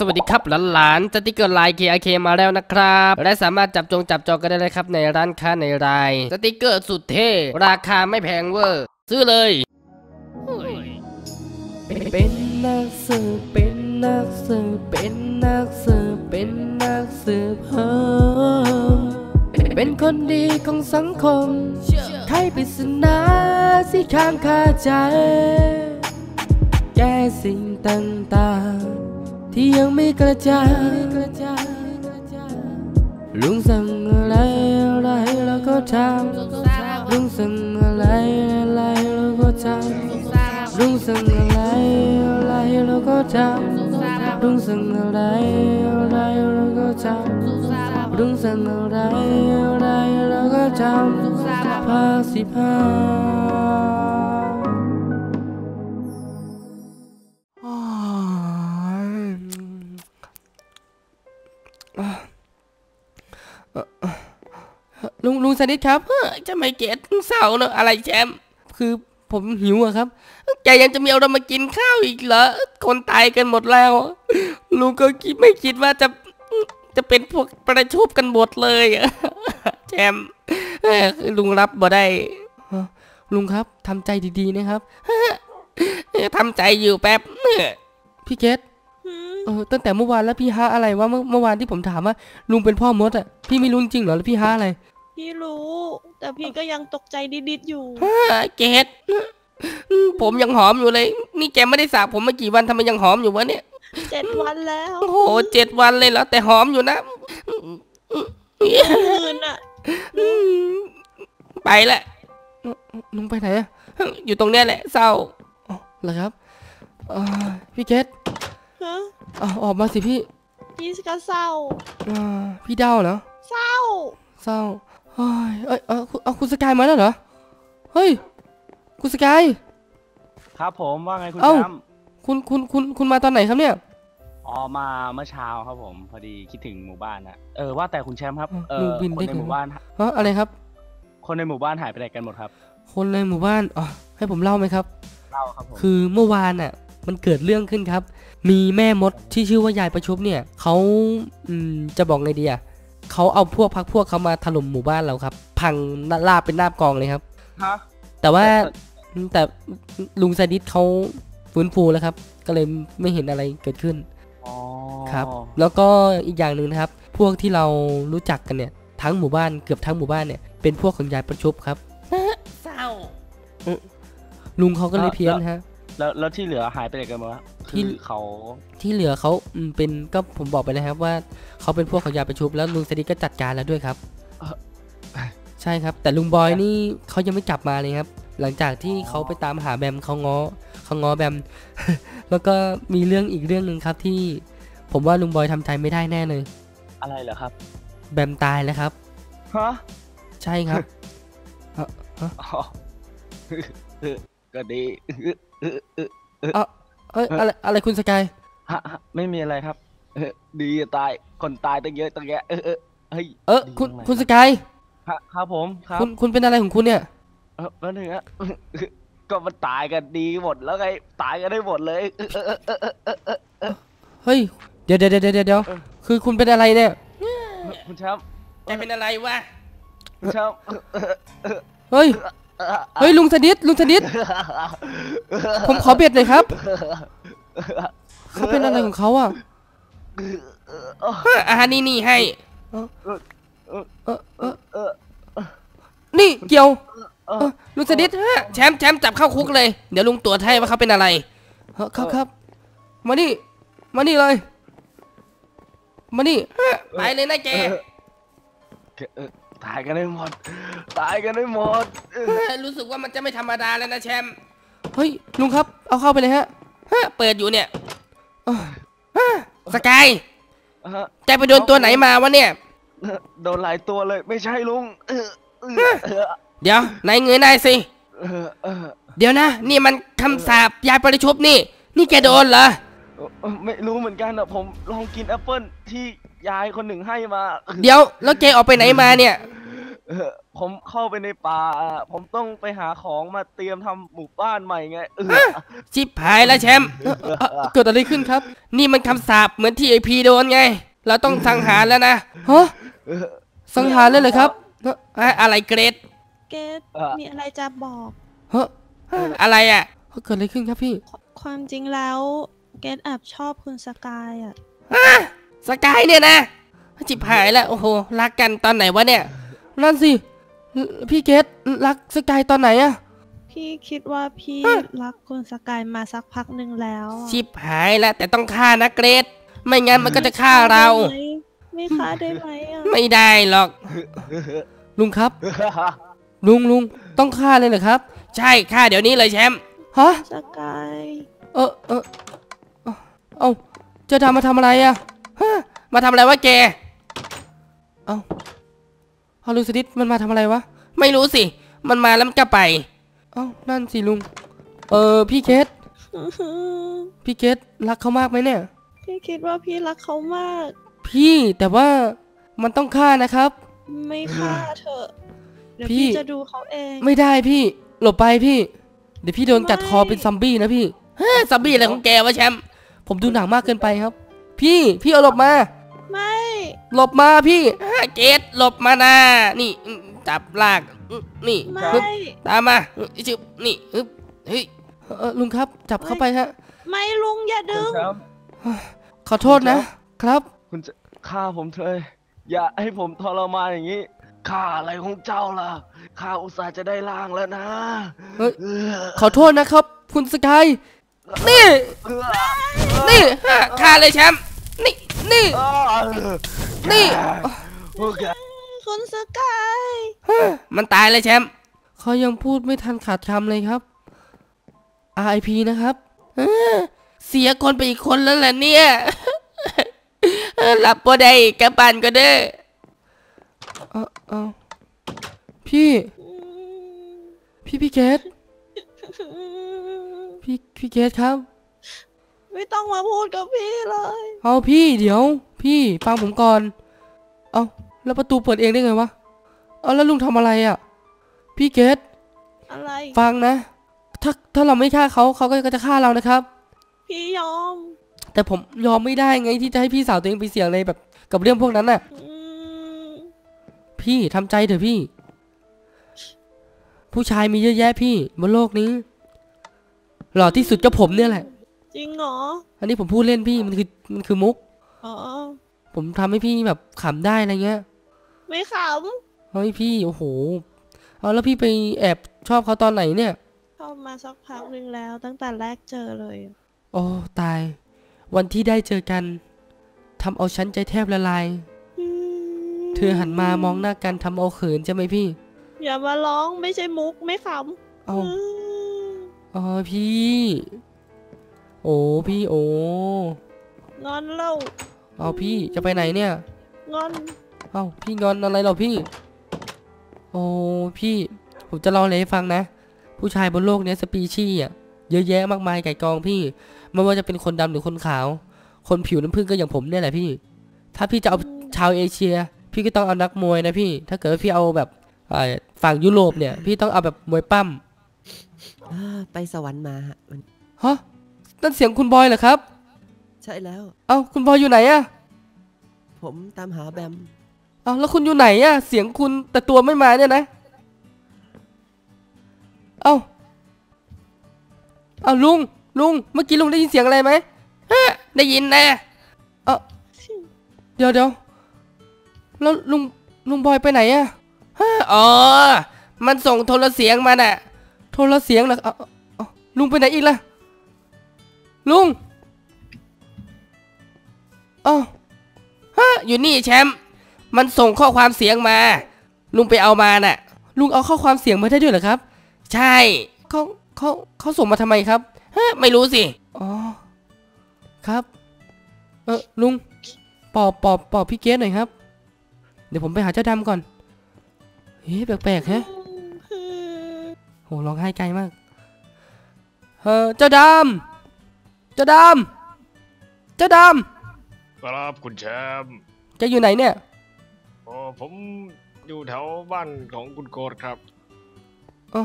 สวัสดีครับหลานๆสติ๊กเกอร์ลาย KRK มาแล้วนะครับและสามารถจับจองกันได้เลยครับในร้านค้าในรายสติ๊กเกอร์สุดเท่ราคาไม่แพงเวอร์ซื้อเลยเป็นนักสืบเป็นคนดีของสังคมไขปริศนาที่ค้างคาใจแก้สิ่งต่างๆที่ยังไม่กระจายลุงสั่งอะไรเราก็ทำลุงสั่งอะไรเราก็ทำลุงสั่งอะไรเราก็ทำลุงสั่งอะไรเราก็ทำลุงสั่งอะไรเราก็ทำภาค15ลุงสนิทครับจะไม่เกตเศร้าเนอะอะไรแชมป์คือผมหิวอะครับแกยังจะมีเอาเรามากินข้าวอีกเหรอคนตายกันหมดแล้วลุงก็ไม่คิดว่าจะเป็นพวกประชุบกันหมดเลยแชมป์ลุงรับบ่ได้ลุงครับทำใจดีๆนะครับทำใจอยู่แป๊บพี่เกตตั้งแต่เมื่อวานแล้วพี่ฮะอะไรวะเมื่อวานที่ผมถามว่าลุงเป็นพ่อมดอะพี่ไม่รู้จริงเหรอแล้วพี่ฮะอะไรพี่รู้แต่พี่ก็ยังตกใจดิดๆอยู่เกตผมยังหอมอยู่เลยนี่แกไม่ได้สระผมมากี่วันทำไมยังหอมอยู่วะเนี่ย7 วันแล้วโอ้โห7 วันเลยเหรอแต่หอมอยู่นะคืนอะไปแหละลุงไปไหนอะอยู่ตรงเนี้ยแหละเศร้าเหรอครับพี่เกตออกมาสิพี่ก็เศร้าพี่เดาเหรอเศร้าเอาคุณสกายมาแล้วเหรอเฮ้ยคุณสกายครับผมว่าไงคุณแชมป์คุณมาตอนไหนครับเนี่ยอ๋อมาเมื่อเช้าครับผมพอดีคิดถึงหมู่บ้านนะว่าแต่คุณแชมป์ครับคนในหมู่บ้านอะไรครับคนในหมู่บ้านหายไปไหนกันหมดครับคนในหมู่บ้านอ๋อให้ผมเล่าไหมครับเล่าครับผมคือเมื่อวานน่ะมันเกิดเรื่องขึ้นครับมีแม่มดที่ชื่อว่ายายประชุบเนี่ยเขาจะบอกไงดีอ่ะเขาเอาพวกพักพวกเขามาถล่มหมู่บ้านเราครับพังลาบเป็นลาบกองเลยครับฮะแต่ว่าแต่ลุงสนิทเขาฟื้นฟูแล้วครับก็เลยไม่เห็นอะไรเกิดขึ้นครับแล้วก็อีกอย่างหนึ่งนะครับพวกที่เรารู้จักกันเนี่ยทั้งหมู่บ้านเกือบทั้งหมู่บ้านเนี่ยเป็นพวกของยายประชุบครับเศร้าลุงเขาก็เลยเพี้ยนฮะแล้วที่เหลือหายไปไหนกันหมดวะที่เหลือเขาเป็นก็ผมบอกไปนะครับว่าเขาเป็นพวกขยะประชุบแล้วลุงสนิทก็จัดการแล้วด้วยครับใช่ครับแต่ลุงบอยนี่เขายังไม่กลับมาเลยครับหลังจากที่เขาไปตามหาแบมเขาง้อแบม แล้วก็มีเรื่องอีกเรื่องหนึ่งครับที่ผมว่าลุงบอยทำใจไม่ได้แน่เลยอะไรเหรอครับแบมตายแล้วครับฮะใช่ครับก็ดีอะไรคุณสกายฮะไม่มีอะไรครับดีตายคนตายตั้งเยอะตั้งแยะคุณสกายครับผมครับคุณเป็นอะไรของคุณเนี่ยแล้วหนึ่งอะก็มันตายกันดีหมดแล้วไงตายกันได้หมดเลยเฮ้ยเดี๋ยวคือคุณเป็นอะไรเนี่ยคุณแชมป์แกเป็นอะไรวะคุณแชมป์เฮ้ยลุงสนิทผมขอเบ็ดหน่อยครับเขาเป็นอะไรของเขาอ่ะนี่ให้นี่เกี่ยวลุงสนิทแชมป์จับเข้าคุกเลยเดี๋ยวลุงตรวจให้ว่าเขาเป็นอะไรครับมานี่เลยมานี่ไปเลยนะแกตายกันได้หมดรู้สึกว่ามันจะไม่ธรรมดาแล้วนะแชมป์เฮ้ยลุงครับเอาเข้าไปเลยฮะเปิดอยู่เนี่ยสกายแกไปโดนตัวไหนมาวะเนี่ยโดนหลายตัวเลยไม่ใช่ลุงเดี๋ยวไหนเงยหน้าสิเดี๋ยวนะนี่มันคำสาปยายประชุบนี่แกโดนเหรอไม่รู้เหมือนกันนะผมลองกินแอปเปิ้ลที่ยายคนหนึ่งให้มาเดี๋ยวแล้วแกออกไปไหนมาเนี่ย ผมเข้าไปในป่าผมต้องไปหาของมาเตรียมทำหมู่บ้านใหม่ไงชิบหายแล้วแชมป์เกิดอะไรขึ้นครับนี่มันคำสาปเหมือนที่ไอพีโดนไงเราต้องสังหารแล้วนะฮะสังหารเลยเหรอครับอะไรเกรดมีอะไรจะบอกฮะอะไรอ่ะเกิดอะไรขึ้นครับพี่ความจริงแล้วเกรดแอบชอบคุณสกายอ่ะสกายเนี่ยนะจิบหายแล้วโอ้โหรักกันตอนไหนวะเนี่ยนั่นสิพี่เกดรักสกายตอนไหนอะพี่คิดว่าพี่รักคุณสกายมาสักพักหนึ่งแล้วชิบหายแล้วแต่ต้องฆ่านะเกรดไม่งั้นมันก็จะฆ่าเราไม่ฆ่าได้ไหมอะไม่ได้หรอกลุงครับลุงต้องฆ่าเลยเหรอครับใช่ฆ่าเดี๋ยวนี้เลยแชมป์ฮะสกายเอ้าเจ้าดำมาทำอะไรอะมาทำอะไรวะแกเอาลุงสดิษมันมาทำอะไรวะไม่รู้สิมันมาแล้วมันก็ไปเอ้านั่นสิลุงพี่เกดพี่เกดรักเขามากไหมเนี่ยพี่คิดว่าพี่รักเขามากพี่แต่ว่ามันต้องฆ่านะครับไม่ฆ่าเถอะเดี๋ยวพี่จะดูเขาเองไม่ได้พี่หลบไปพี่เดี๋ยวพี่โดนกัดคอเป็นซอมบี้นะพี่ซอมบี้อะไรของแกวะแชมป์ผมดูหนังมากเกินไปครับพี่เอาหลบมาไม่หลบมาพี่เกดหลบมานะนี่จับลากนี่ตามมาจึบนี่เฮ้ยลุงครับจับเข้าไปฮะไม่ลุงอย่าดึงขอโทษนะครับคุณจะฆ่าผมเถอะอย่าให้ผมทรมานอย่างนี้ฆ่าอะไรของเจ้าล่ะข้าอุตส่าห์จะได้ล่างแล้วนะขอโทษนะครับคุณสกายนี่ฆ่าเลยแชมป์นี่คุณสกายมันตายเลยแชมป์เขายังพูดไม่ทันขาดคำเลยครับ RIP นะครับเสียคนไปอีกคนแล้วแหละเนี่ยหลับบ่ได้กระปันก็เด้อพี่เกดพี่เกดครับไม่ต้องมาพูดกับพี่เลยเอาพี่เดี๋ยวพี่ฟังผมก่อนเอาแล้วประตูเปิดเองได้ไงวะเอาแล้วลุงทำอะไรอ่ะพี่เกดอะไรฟังนะถ้าเราไม่ฆ่าเขาก็จะฆ่าเรานะครับพี่ยอมแต่ผมยอมไม่ได้ไงที่จะให้พี่สาวตัวเองไปเสี่ยงอะไรแบบกับเรื่องพวกนั้นน่ะพี่ทำใจเถอะพี่ผู้ชายมีเยอะแยะพี่บนโลกนี้หล่อที่สุดก็ผมเนี่ยแหละจริงเหรออันนี้ผมพูดเล่นพี่มันคือมุกอ๋อผมทำให้พี่แบบขำได้อะไรเงี้ยไม่ขำเฮ้ยพี่โอ้โหเอาแล้วพี่ไปแอบชอบเขาตอนไหนเนี่ยชอบมาสักพักหนึ่งแล้วตั้งแต่แรกเจอเลยโอ้ตายวันที่ได้เจอกันทำเอาฉันใจแทบละลายเธอหันมามองหน้ากันทำเอาเขินใช่ไหมพี่อย่ามาร้องไม่ใช่มุกไม่ขำอ๋อพี่โอ้พี่โองอนเล่าเอาพี่จะไปไหนเนี่ยงอนเอาพี่งอนอะไรหรอพี่โอ้พี่ผมจะเล่าอะไรให้ฟังนะผู้ชายบนโลกนี้สปีชีส์อ่ะเยอะแยะมากมายไก่กองพี่ไม่ว่าจะเป็นคนดำหรือคนขาวคนผิวน้ำผึ้งก็อย่างผมเนี่ยแหละพี่ถ้าพี่จะเอาชาวเอเชียพี่ก็ต้องเอานักมวยนะพี่ถ้าเกิดพี่เอาแบบฝั่งยุโรปเนี่ยพี่ต้องเอาแบบมวยปั้มไปสวรรค์มาฮะนั่นเสียงคุณบอยเหรอครับใช่แล้วเอ้าคุณบอยอยู่ไหนอะผมตามหาแบมเอ้าแล้วคุณอยู่ไหนอะเสียงคุณแต่ตัวไม่มาเนี่ยนะเอ้าลุงเมื่อกี้ลุงได้ยินเสียงอะไรไหมได้ยินนะเดี๋ยวแล้วลุงบอยไปไหนอะอ๋อมันส่งโทรเสียงมาน่ะโทรเสียงเหรอลุงไปไหนอีกล่ะลุงอยู่นี่แชมป์มันส่งข้อความเสียงมาลุงไปเอามาน่ะลุงเอาข้อความเสียงมาได้ด้วยเหรอครับใช่เขาส่งมาทำไมครับไม่รู้สิอ๋อครับลุงปอบพี่เกสหน่อยครับเดี๋ยวผมไปหาเจ้าดำก่อนเฮ้ยแปลกๆฮะโหร้องไห้ไกลมากเจ้าดำเจ้าดำครับคุณแชมป์แกอยู่ไหนเนี่ยผม อยู่แถวบ้านของคุณโกรธครับอ๋อ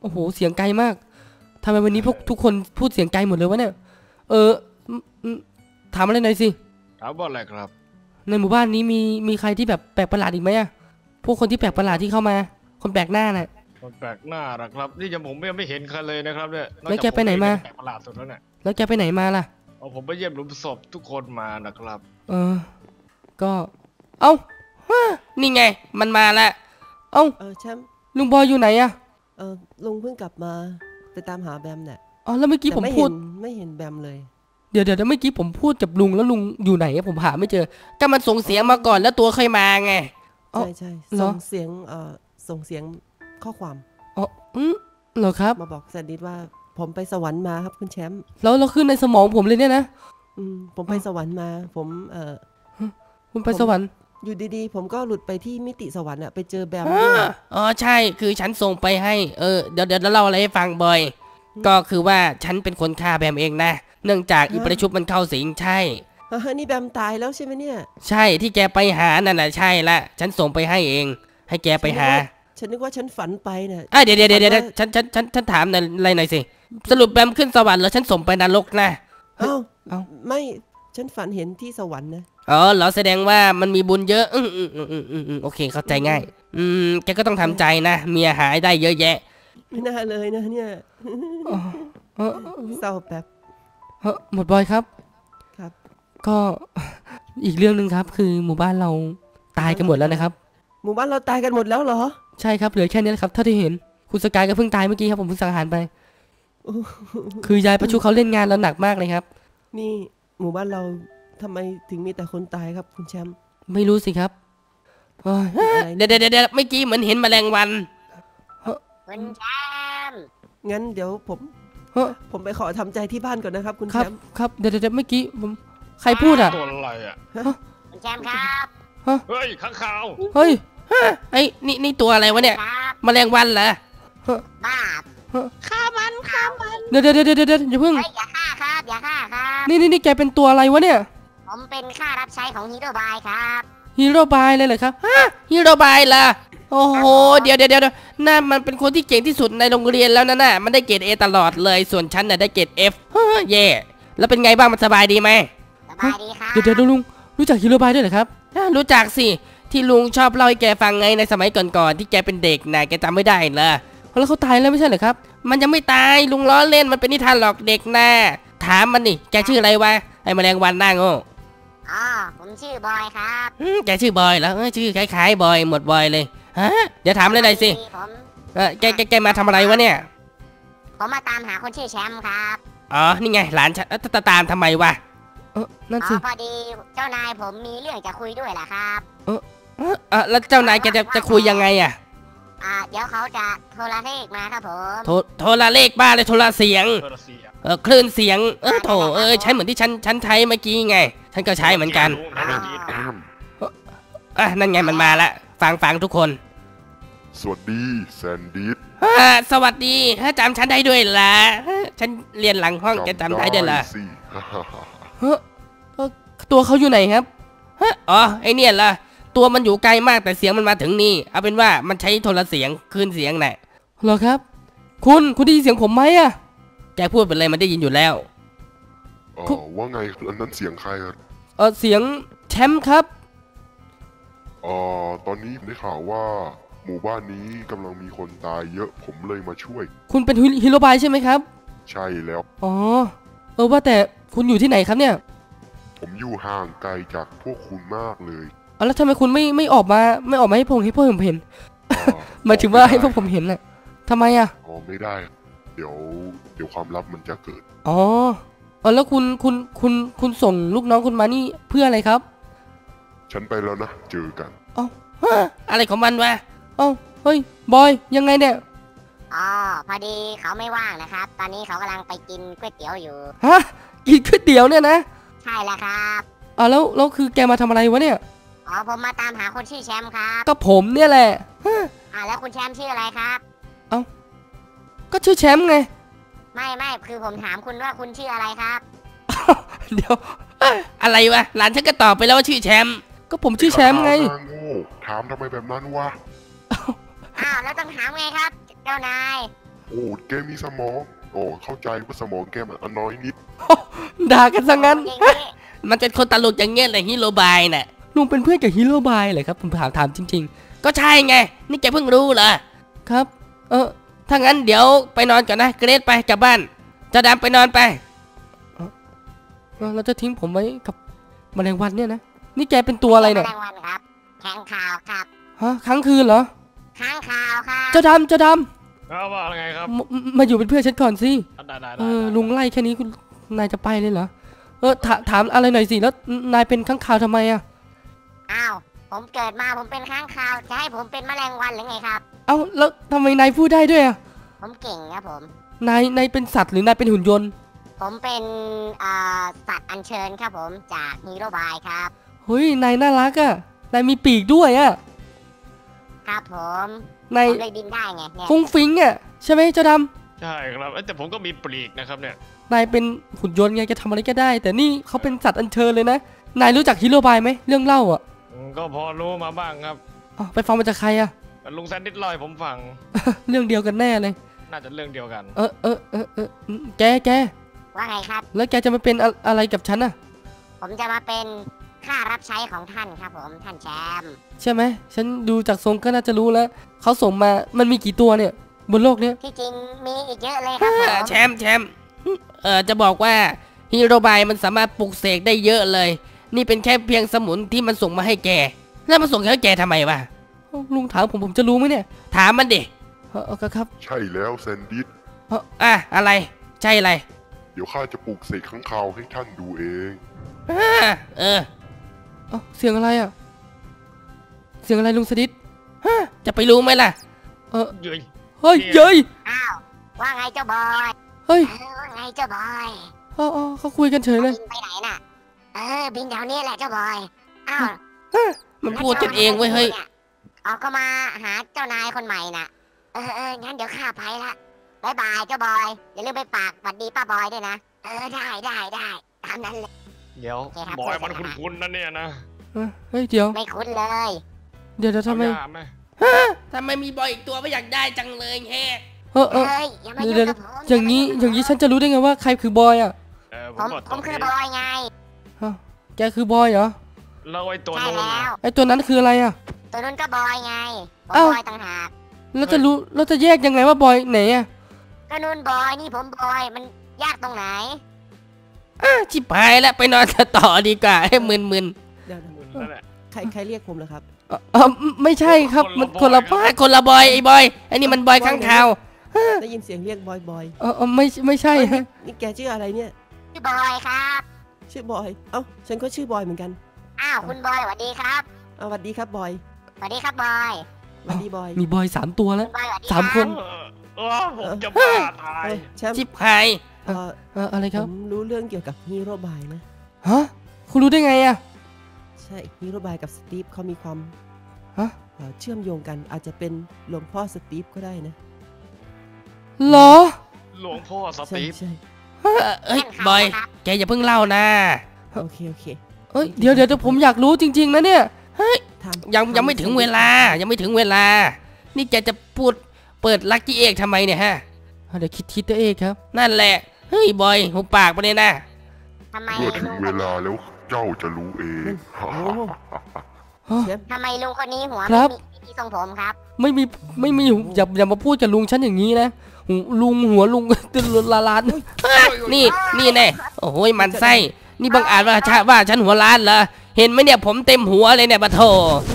โอ้โหเสียงไกลมากทำไมวันนี้พวกทุกคนพูดเสียงไกลหมดเลยวะเนี่ยถามอะไรหน่อยสิถามว่าอะไรครับในหมู่บ้านนี้มีใครที่แบบแปลกประหลาดอีกไหมอะพวกคนที่แปลกประหลาดที่เข้ามาคนแปลกหน้าน่ะคนแปลกหน้าหรอครับนี่จะผมไม่เห็นใครเลยนะครับเนี่ยแล้วแกไปไหนมาแปลกประหลาดสุดแล้วเนี่ยแล้วแกไปไหนมาล่ะผมไปเยี่ยมหลุมศพทุกคนมานะครับก็เอานี่ไงมันมาแล้วเอาแชมป์ลุงบอยอยู่ไหนอะลุงเพิ่งกลับมาไปตามหาแบมเนี่ยอ๋อแล้วเมื่อกี้ผมพูดไม่เห็นแบมเลยเดี๋ยวเมื่อกี้ผมพูดกับลุงแล้วลุงอยู่ไหนผมหาไม่เจอก็มันส่งเสียงมาก่อนแล้วตัวค่อยมาไงใช่ส่งเสียงข้อความเหรอครับมาบอกแซนดิสว่าผมไปสวรรค์มาครับคุณแชมป์แล้วเราขึ้นในสมองผมเลยเนี่ยนะผมไปสวรรค์มาผมคุณไปสวรรค์อยู่ดีๆผมก็หลุดไปที่มิติสวรรค์อะไปเจอแบมอ๋อใช่คือฉันส่งไปให้เดี๋ยวเราเล่าอะไรให้ฟังบอยก็คือว่าฉันเป็นคนฆ่าแบมเองนะเนื่องจากอีประชุมมันเข้าสิงใช่นี่แบมตายแล้วใช่ไหมเนี่ยใช่ที่แกไปหานั่นแหละใช่ละฉันส่งไปให้เองให้แกไปหาฉันนึกว่าฉันฝันไปเนี่ยเดี๋ยวฉันถามอะไรหน่อยสิสรุปแบมขึ้นสวรรค์แล้วฉันส่งไปนรกนะเอ้าไม่ฉันฝันเห็นที่สวรรค์นะอ๋อเหรอแสดงว่ามันมีบุญเยอะโอเคเข้าใจง่ายแกก็ต้องทำใจนะเมียหายได้เยอะแยะไม่น่าเลยนะเนี่ยเศร้าแบบหมดบอยครับก็อีกเรื่องหนึ่งครับคือหมู่บ้านเราตายกันหมดแล้วนะครับหมู่บ้านเราตายกันหมดแล้วเหรอใช่ครับเหลือแค่นี้แหละครับเท่าที่เห็นคุณสกายก็เพิ่งตายเมื่อกี้ครับผมเพิ่งสังหารไปคือยายประชุมเขาเล่นงานเราหนักมากเลยครับนี่หมู่บ้านเราทำไมถึงมีแต่คนตายครับคุณแชมป์ไม่รู้สิครับเดี๋ยวเมื่อกี้เหมือนเห็นแมลงวันคุณแชมป์งั้นเดี๋ยวผมไปขอทำใจที่บ้านก่อนนะครับคุณแชมป์ครับเดี๋ยวเมื่อกี้ผมใครพูดอะตัวอะไรอะคุณแชมป์ครับเฮ้ยข้างข่าวเฮ้ยไอ้นี่ตัวอะไรวะเนี่ยแมลงวันเหรอบ้าฆ่ามันเดี๋ยวอย่าเพิ่งอย่าฆ่าครับนี่แกเป็นตัวอะไรวะเนี่ยผมเป็นข้ารับใช้ของฮีโร่บายครับฮีโร่บายเลยเหรอครับฮีโร่บายล่ะโอ้โหเดี๋ยวน่ามันเป็นคนที่เก่งที่สุดในโรงเรียนแล้วนะน่ะมันได้เกรด A ตลอดเลยส่วนฉันน่ะได้เกรด F เย่แล้วเป็นไงบ้างมันสบายดีไหมสบายดีครับเดี๋ยวลุงรู้จักฮีโร่บายด้วยเหรอครับรู้จักสิที่ลุงชอบเล่าให้แกฟังไงในสมัยก่อนๆที่แกเป็นเด็กน่ะแกจำไม่ได้เหรอแล้วเขาตายแล้วไม่ใช่เหรอครับมันยังไม่ตายลุงล้อเล่นมันเป็นนิทานหลอกเด็กนะถามมันนี่แกชื่ออะไรวะไอ้แมลงวันหน้าโง่อ๋อผมชื่อบอยครับแกชื่อบอยแล้วชื่อคล้ายๆบอยหมดบอยเลยฮะเดี๋ยวถามเลยหน่อยสิแกมาทำอะไรวะเนี่ยผมมาตามหาคนชื่อแชมป์ครับอ๋อนี่ไงหลานฉันตามทำไมวะนั่นสิพอดีเจ้านายผมมีเรื่องจะคุยด้วยแหละครับแล้วเจ้านายแกจะคุยยังไงอะเดี๋ยวเขาจะโทรเลขมาครับผมโทรเลขบ้าเลยโทรเสียงคลื่นเสียงโถใช้เหมือนที่ฉันใช้เมื่อกี้ไงฉันก็ใช้เหมือนกันนั่นไงมันมาละฟังทุกคนสวัสดีแซนดิสสวัสดีจำฉันได้ด้วยล่ะฉันเรียนหลังห้องจะจำได้ด้วยล่ะตัวเขาอยู่ไหนครับอ๋อไอเนี่ยล่ะตัวมันอยู่ไกลมากแต่เสียงมันมาถึงนี่เอาเป็นว่ามันใช้โทรเสียงคลื่นเสียงแหละเหรอครับคุณได้ยินเสียงผมไหมอะแกพูดเป็นอะไรมันได้ยินอยู่แล้วว่าไงอันนั้นเสียงใครครับเสียงแชมป์ครับตอนนี้ได้ข่าวว่าหมู่บ้านนี้กำลังมีคนตายเยอะผมเลยมาช่วยคุณเป็นฮีโร่บายใช่ไหมครับใช่แล้วอ๋อว่าแต่คุณอยู่ที่ไหนครับเนี่ยผมอยู่ห่างไกลจากพวกคุณมากเลยแล้วทำไมคุณไม่ออกมาให้พวกผมเห็นหมายถึงว่าให้พวกผมเห็นน่ะทำไมอ่ะอ๋อไม่ได้เดี๋ยวความลับมันจะเกิดอ๋อแล้วคุณส่งลูกน้องคุณมานี่เพื่ออะไรครับฉันไปแล้วนะเจอกันอ๋ออะไรของมันวะอ๋อเฮ้ยบอยยังไงเนี่ยอ๋อพอดีเขาไม่ว่างนะครับตอนนี้เขากำลังไปกินก๋วยเตี๋ยวอยู่ฮะกินก๋วยเตี๋ยวเนี่ยนะใช่แล้วครับอ๋อแล้วคือแกมาทำอะไรวะเนี่ยอ๋อผมมาตามหาคนชื่อแชมป์ครับก็ผมเนี่ยแหละแล้วคุณแชมป์ชื่ออะไรครับเอ้าก็ชื่อแชมป์ไงไม่คือผมถามคุณว่าคุณชื่ออะไรครับเดี๋ยวอะไรวะหลานฉันก็ตอบไปแล้วว่าชื่อแชมป์ ก็ผมชื่อแชมป์ไงถามทำไมแบบนั้นวะอ้าวแล้วต้องถามไงครับเจ้านายโอ้แกมีสมองโอ้เข้าใจว่าสมองแกมันน้อยนิดด่ากันซะงั้นมันเป็นคนตลกอย่างเงี้ยแหละฮิโรบายน่ะลุงเป็นเพื่อนกับฮิโรบายเลยครับผมถามจริงๆก็ใช่ไงนี่แกเพิ่งรู้เหรอครับถ้างั้นเดี๋ยวไปนอนก่อนนะเกรซไปกลับบ้านจะดำไปนอนไปเราจะทิ้งผมไว้กับแมลงวันเนี่ยนะนี่แกเป็นตัวอะไรเนี่ยแมลงวันครับแข้งขาวครับฮะค้างคืนเหรอค้างขาวค่ะจะดำจะดำเขาบอกอะไรครับมาอยู่เป็นเพื่อนฉันก่อนสิลุงไล่แค่นี้นายจะไปเลยเหรอถามอะไรหน่อยสิแล้วนายเป็นค้างคาวทำไมอะอ้าวผมเกิดมาผมเป็นค้างคาวจะให้ผมเป็นแมลงวันหรือไงครับเอ้าแล้วทำไมนายพูดได้ด้วยอะผมเก่งครับผมนายเป็นสัตว์หรือนายเป็นหุ่นยนต์ผมเป็นสัตว์อัญเชิญครับผมจากฮีโร่บายครับเฮ้ยนายน่ารักอะนายมีปีกด้วยอะครับผมนายเลยบินได้ไงเนี่ยฟุ้งฟิ้งอะใช่ไหมเจ้าดำใช่ครับแต่ผมก็มีปีกนะครับเนี่ยนายเป็นหุ่นยนต์ไงจะทำอะไรก็ได้แต่นี่เขาเป็นสัตว์อัญเชิญเลยนะนายรู้จักฮีโร่บายไหมเรื่องเล่าอ่ะก็พอรู้มาบ้างครับไปฟังมาจากใครอ่ะลุงแซนดิสลอยผมฟัง เรื่องเดียวกันแน่เลยน่าจะเรื่องเดียวกันแกว่าไงครับแล้วแกจะมาเป็นอะไรกับฉันอ่ะผมจะมาเป็นข้ารับใช้ของท่านครับผมท่านแชมป์ใช่ไหมฉันดูจากทรงก็น่าจะรู้แล้วเขาส่งมามันมีกี่ตัวเนี่ยบนโลกเนี้ยที่จริงมีอีกเยอะเลยครับแชมป์จะบอกว่าฮีโรบายมันสามารถปลุกเสกได้เยอะเลยนี่เป็นแค่เพียงสมุนที่มันส่งมาให้แกแล้วมันส่งให้แกทำไมวะลุงถามผมจะรู้ไหมเนี่ยถามมันดิครับใช่แล้วแซนดิสอะไรใช่อะไรเดี๋ยวข้าจะปลุกเสกข้างคาวให้ท่านดูเองเสียงอะไรอะเสียงอะไรลุงแซนดิสจะไปรู้ไหมล่ะเฮ้ยเย้ยอ้าวว่าไงเจ้าบอยเฮ้ยไงเจ้าบอยเขาคุยกันเฉยเลยบินไปไหนน่ะบินแถวนี้แหละเจ้าบอยอ้าวมันพูดกันเองเว้ยเฮ้ยก็มาหาเจ้านายคนใหม่น่ะงั้นเดี๋ยวข้าไปละบ๊ายบายเจ้าบอยอย่าลืมไปปากหวัดดีป้าบอยด้วยนะได้ตามนั้นเลยเดี๋ยวบอยมันคุ้นๆนะเนี่ยนะเฮ้ยเดี๋ยวไม่คุ้นเลยเดี๋ยวทำไมมีบอยอีกตัวไม่อยากได้จังเลยแฮอย่างนี้ฉันจะรู้ได้ไงว่าใครคือบอยอ่ะผมคือบอยไงแกคือบอยเหรอเราไอตัวนู้นไอตัวนั้นคืออะไรอ่ะตัวนั้นก็บอยไงบอยต่างหากแล้วจะรู้เราจะแยกยังไงว่าบอยไหนอ่ะก็นู้นบอยนี่ผมบอยมันยากตรงไหนชิบหายแล้วไปนอนต่อดีกว่าให้มึนใครเรียกผมเหรอครับไม่ใช่ครับมันคนละบอยไอ้บอยไอ้นี่มันบอยข้างคาวได้ยินเสียงเรียกบอยไม่ใช่นี่แกชื่ออะไรเนี่ยชื่อบอยครับชื่อบอยเอ้าฉันก็ชื่อบอยเหมือนกันอ้าวคุณบอยสวัสดีครับสวัสดีครับบอยสวัสดีครับบอยสวัสดีบอยมีบอยสามตัวแล้วสามคนผมจะบ้าตายชิบหายอะไรครับผมรู้เรื่องเกี่ยวกับฮีโร่บายนะฮะคุณรู้ได้ไงอะใช่ฮีโร่บายกับสตีฟเขามีความเชื่อมโยงกันอาจจะเป็นหลวงพ่อสตีฟก็ได้นะหรอหลวงพ่อสตีฟเอ้ยบอยแกอย่าเพิ่งเล่านะโอเคเอ้ยเดี๋ยวผมอยากรู้จริงๆนะเนี่ยเฮ้ยยังไม่ถึงเวลานี่แกจะพูดเปิดลักกี้เอกทำไมเนี่ยฮะเดี๋ยวคิดตัวเองครับนั่นแหละเฮ้ยบอยหุบปากไปเลยนะเมื่อถึงเวลาแล้วเจ้าจะรู้เองทำไมลุงคนนี้หัวไม่มีทรงผมครับไม่มีอย่ามาพูดกับลุงฉันอย่างนี้นะลุงหัวลุงตื่นล้านนี่แน่โอ้โหมันไส้นี่บังอาจว่าฉันหัวล้านเหรอเห็นไหมเนี่ยผมเต็มหัวเลยเนี่ยปะโถ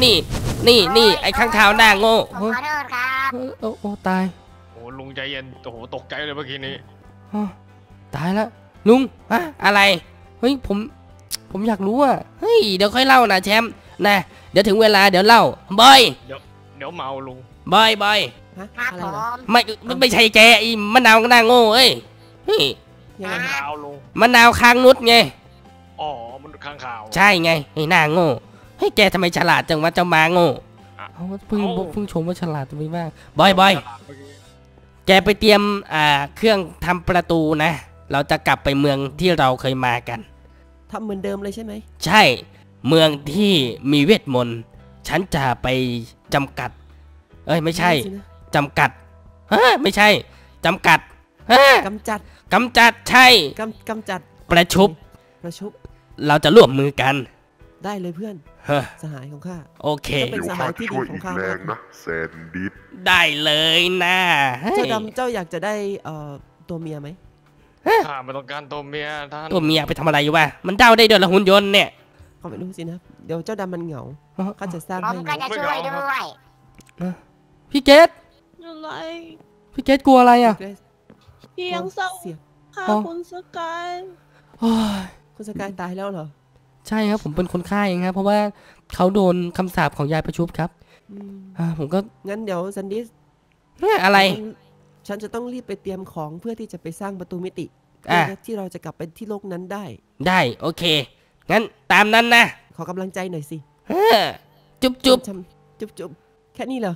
นี่ไอ้ข้างเท้าหน้าโง่ขอโทษครับโอ้ตายโอ้ลุงใจเย็นโอ้โหตกใจเลยเมื่อกี้นี้ตายแล้วลุงอะไรเฮ้ยผมอยากรู้อ่ะเฮ้ยเดี๋ยวค่อยเล่านะแชมป์นะเดี๋ยวถึงเวลาเดี๋ยวเล่าบอยเดี๋ยวเมาลุงบอยครับผมไม่ใช่แกอีมะนาวหน้าโง่เอ้ยมะนาวลุงมะนาวคางนุชไงอ๋อมันคางขาวใช่ไงไอ้หน้าโง่ให้แกทำไมฉลาดจังวะเจ้ามาโง่เพิ่งชมว่าฉลาดจังมากบอยแกไปเตรียมเครื่องทำประตูนะเราจะกลับไปเมืองที่เราเคยมากันทำเหมือนเดิมเลยใช่ไหมใช่ เมืองที่มีเวทมนต์ฉันจะไปจำกัดเอ้ยไม่ใช่จำกัดฮะไม่ใช่จำกัดฮะกำจัดใช่กำจัดประชุบเราจะร่วมมือกันได้เลยเพื่อนสหายของข้าโอเคเป็นสหายที่ดีของข้านะแซนดิสได้เลยนะเจ้าดำเจ้าอยากจะได้ตัวเมียไหมข้าไม่ต้องการตัวเมียท่านตัวเมียไปทำอะไรอยู่วะมันเดาได้เดินละหุ่นยนต์เนี่ยเขาไม่รู้สินะเดี๋ยวเจ้าดำมันเหงาข้าจะสร้างให้ก็จะช่วยด้วยพี่เกศอะไรพี่เกศกลัวอะไรอ่ะพี่ยังเศร้าค่ะคุณสกายคุณสกายตายแล้วเหรอใช่ครับผมเป็นคนฆ่าเองครับเพราะว่าเขาโดนคำสาปของยายประชุบครับผมก็งั้นเดี๋ยวซันดิสอะไรฉันจะต้องรีบไปเตรียมของเพื่อที่จะไปสร้างประตูมิติที่เราจะกลับไปที่โลกนั้นได้โอเคงั้นตามนั้นนะขอกำลังใจหน่อยสิจุ๊บจุ๊บแค่นี้เหรอ